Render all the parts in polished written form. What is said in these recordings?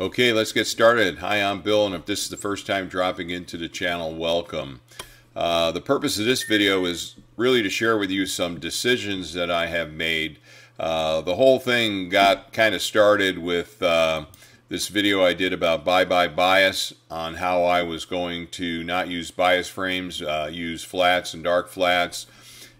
Okay, let's get started. Hi, I'm Bill, and if this is the first time dropping into the channel, welcome. The purpose of this video is really to share with you some decisions that I have made. The whole thing got kind of started with this video I did about bye-bye bias, on how I was going to not use bias frames, use flats and dark flats.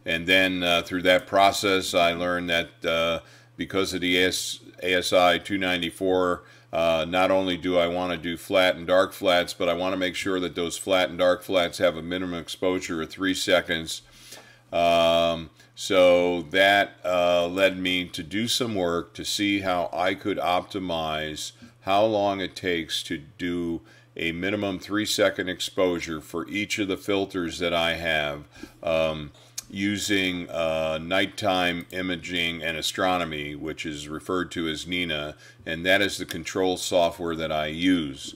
And then through that process, I learned that because of the ASI 294, not only do I want to do flat and dark flats, but I want to make sure that those flat and dark flats have a minimum exposure of 3 seconds. So that led me to do some work to see how I could optimize how long it takes to do a minimum 3 second exposure for each of the filters that I have, using nighttime imaging and astronomy, which is referred to as NINA, and that is the control software that I use.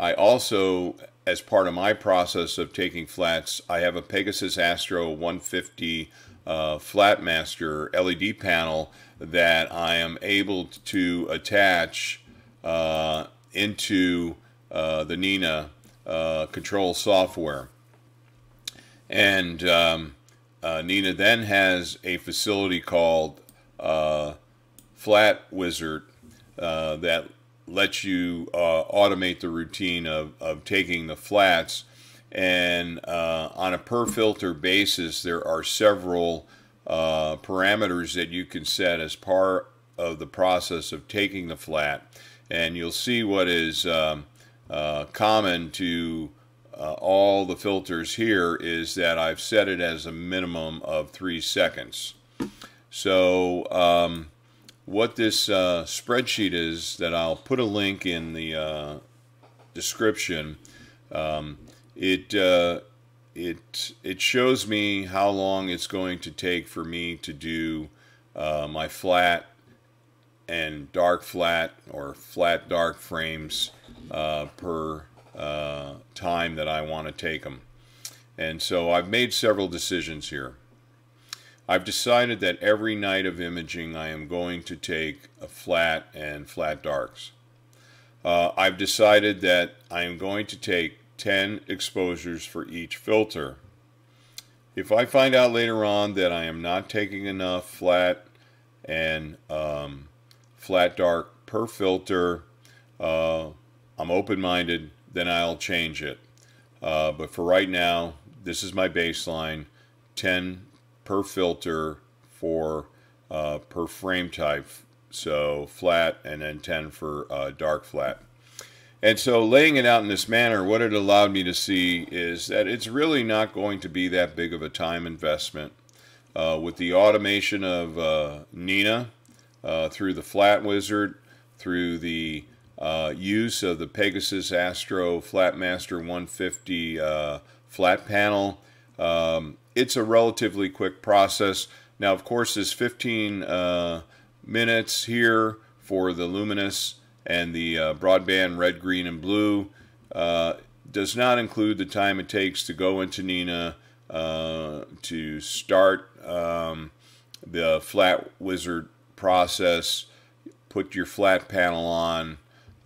I also, as part of my process of taking flats, I have a Pegasus Astro 150 Flatmaster LED panel that I am able to attach into the NINA control software. And NINA then has a facility called Flat Wizard that lets you automate the routine of taking the flats. And on a per filter basis, there are several parameters that you can set as part of the process of taking the flat. And you'll see what is common to all the filters here is that I've set it as a minimum of 3 seconds. So what this spreadsheet is, that I'll put a link in the description, it shows me how long it's going to take for me to do my flat and dark flat or flat dark frames per time that I want to take them. And so I've made several decisions here. I've decided that every night of imaging I am going to take a flat and flat darks. I've decided that I am going to take 10 exposures for each filter. If I find out later on that I am not taking enough flat and flat dark per filter, I'm open-minded, then I'll change it. But for right now, this is my baseline, 10 per filter for per frame type, so flat, and then 10 for dark flat. And so laying it out in this manner, what it allowed me to see is that it's really not going to be that big of a time investment. With the automation of NINA, through the Flat Wizard, through the use of the Pegasus Astro Flatmaster 150 flat panel, it's a relatively quick process. Now, of course, there's 15 minutes here for the luminous, and the broadband red, green, and blue does not include the time it takes to go into NINA to start the Flat Wizard process, put your flat panel on,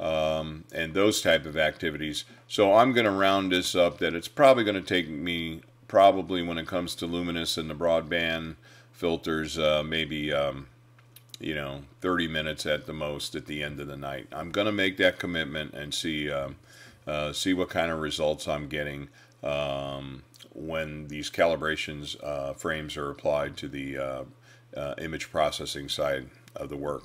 and those type of activities. So I'm going to round this up that it's probably going to take me, probably when it comes to luminous and the broadband filters, maybe 30 minutes at the most at the end of the night. I'm going to make that commitment and see what kind of results I'm getting when these calibrations frames are applied to the image processing side of the work.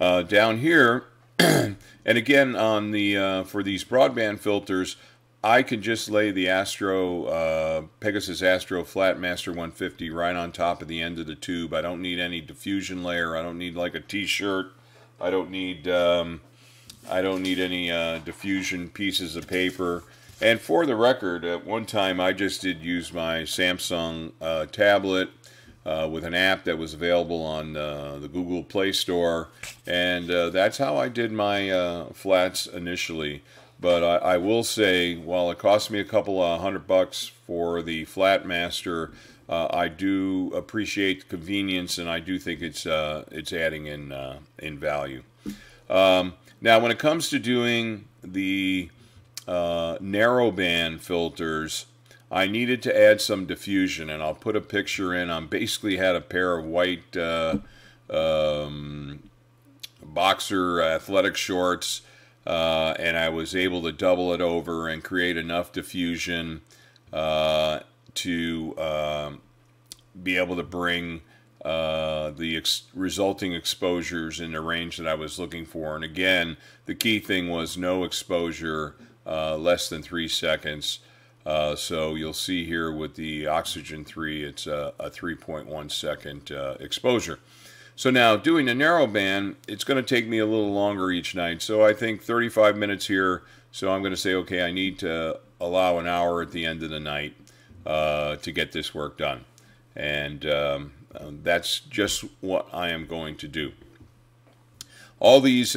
Down here, and again, on the for these broadband filters, I can just lay the Astro Pegasus Astro Flatmaster 150 right on top of the end of the tube. I don't need any diffusion layer. I don't need like a T-shirt. I don't need any diffusion pieces of paper. And for the record, at one time I just did use my Samsung tablet with an app that was available on the Google Play Store, and that's how I did my flats initially. But I will say, while it cost me a couple of $100 for the Flatmaster, I do appreciate the convenience, and I do think it's adding in value. Now, when it comes to doing the narrowband filters, I needed to add some diffusion, and I'll put a picture in. I basically had a pair of white boxer athletic shorts, and I was able to double it over and create enough diffusion to be able to bring the resulting exposures in the range that I was looking for. And again, the key thing was no exposure less than 3 seconds. So you'll see here with the oxygen 3, it's a 3.1 second exposure. So now doing the narrowband, it's going to take me a little longer each night. So I think 35 minutes here. So I'm going to say, okay, I need to allow an hour at the end of the night to get this work done. And that's just what I am going to do. All these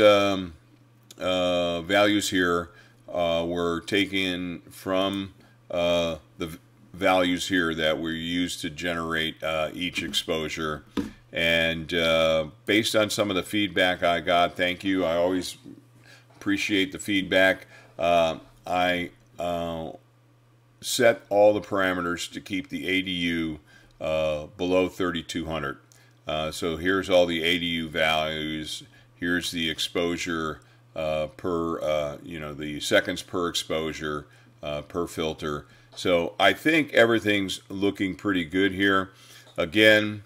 values here were taken from the values here that were used to generate each exposure. And based on some of the feedback I got, thank you. I always appreciate the feedback. I set all the parameters to keep the ADU below 3200. So here's all the ADU values. Here's the exposure per, the seconds per exposure per filter. So I think everything's looking pretty good here. Again,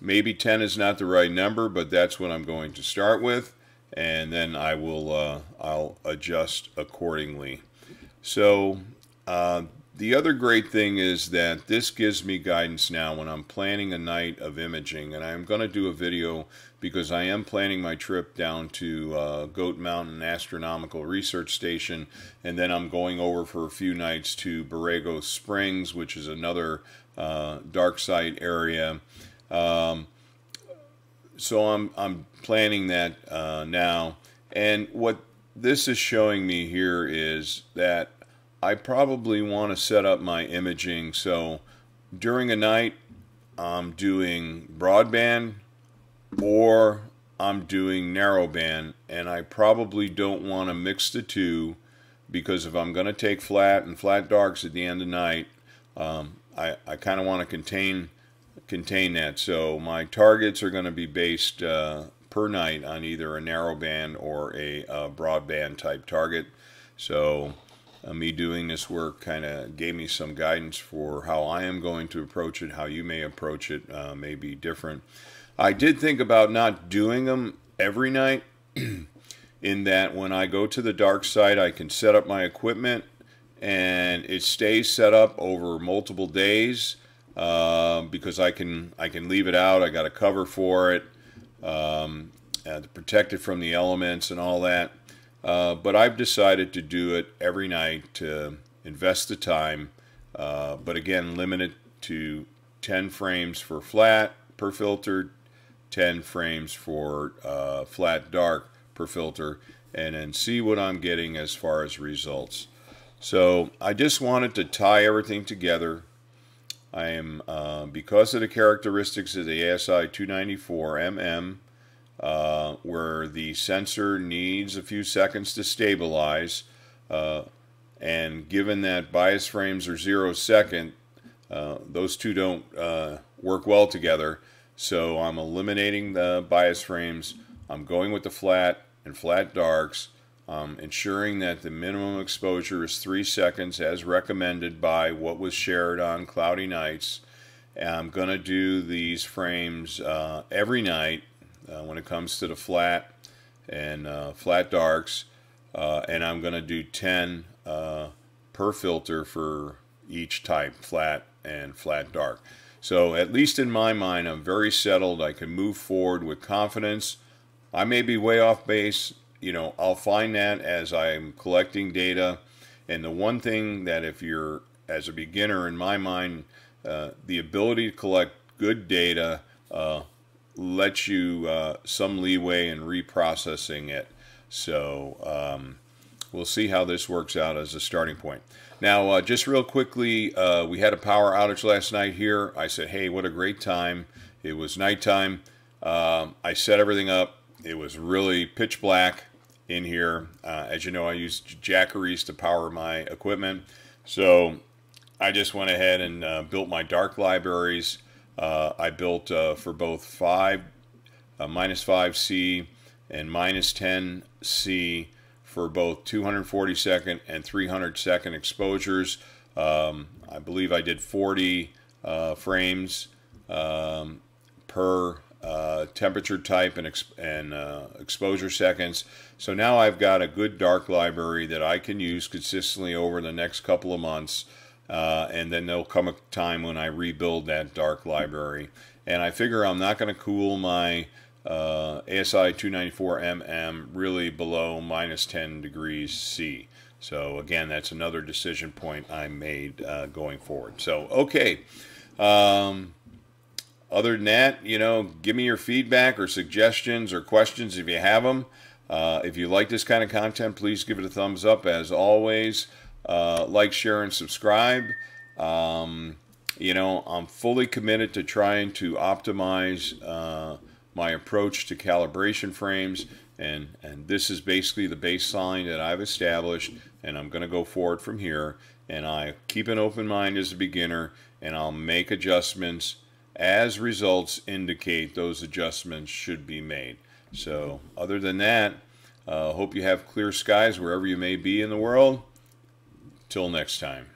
maybe 10 is not the right number, but that's what I'm going to start with, and then I will I'll adjust accordingly. So the other great thing is that this gives me guidance now when I'm planning a night of imaging, and I'm going to do a video because I am planning my trip down to Goat Mountain Astronomical Research Station, and then I'm going over for a few nights to Borrego Springs, which is another dark site area. So I'm planning that now, and what this is showing me here is that I probably want to set up my imaging so during a night I'm doing broadband or I'm doing narrowband, and I probably don't want to mix the two, because if I'm going to take flat and flat darks at the end of the night, I kind of want to contain that. So my targets are going to be based per night on either a narrowband or a broadband type target. So me doing this work kind of gave me some guidance for how I am going to approach it. How you may approach it may be different. I did think about not doing them every night in that when I go to the dark side, I can set up my equipment and it stays set up over multiple days. Because I can leave it out. I got a cover for it, to protect it from the elements and all that. But I've decided to do it every night to invest the time. But again, limit it to 10 frames for flat per filter, 10 frames for flat dark per filter, and then see what I'm getting as far as results. So I just wanted to tie everything together. I am, because of the characteristics of the ASI 294 mm, where the sensor needs a few seconds to stabilize, and given that bias frames are 0 second, those two don't work well together. So I'm eliminating the bias frames. I'm going with the flat and flat darks, ensuring that the minimum exposure is 3 seconds as recommended by what was shared on Cloudy Nights. And I'm going to do these frames every night when it comes to the flat and flat darks, and I'm going to do 10 per filter for each type, flat and flat dark. So at least in my mind, I'm very settled. I can move forward with confidence. I may be way off base. You know, I'll find that as I'm collecting data. And the one thing that if you're, as a beginner in my mind, the ability to collect good data lets you some leeway in reprocessing it. So we'll see how this works out as a starting point. Now, just real quickly, we had a power outage last night here. I said, hey, what a great time. It was nighttime. I set everything up. It was really pitch black. in here. As you know, I use Jackeries to power my equipment, so I just went ahead and built my dark libraries. I built for both -5C and -10C for both 240-second and 300-second exposures. I believe I did 40 frames per temperature type and exposure seconds. So now I've got a good dark library that I can use consistently over the next couple of months, and then there'll come a time when I rebuild that dark library. And I figure I'm not going to cool my ASI 294mm really below -10°C. So again, that's another decision point I made going forward. So okay. Other than that, you know, give me your feedback or suggestions or questions if you have them. If you like this kind of content, please give it a thumbs up. As always, like, share, and subscribe. You know, I'm fully committed to trying to optimize my approach to calibration frames, and this is basically the baseline that I've established, and I'm going to go forward from here. And I keep an open mind as a beginner, and I'll make adjustments as results indicate those adjustments should be made. So other than that, hope you have clear skies wherever you may be in the world. Till next time.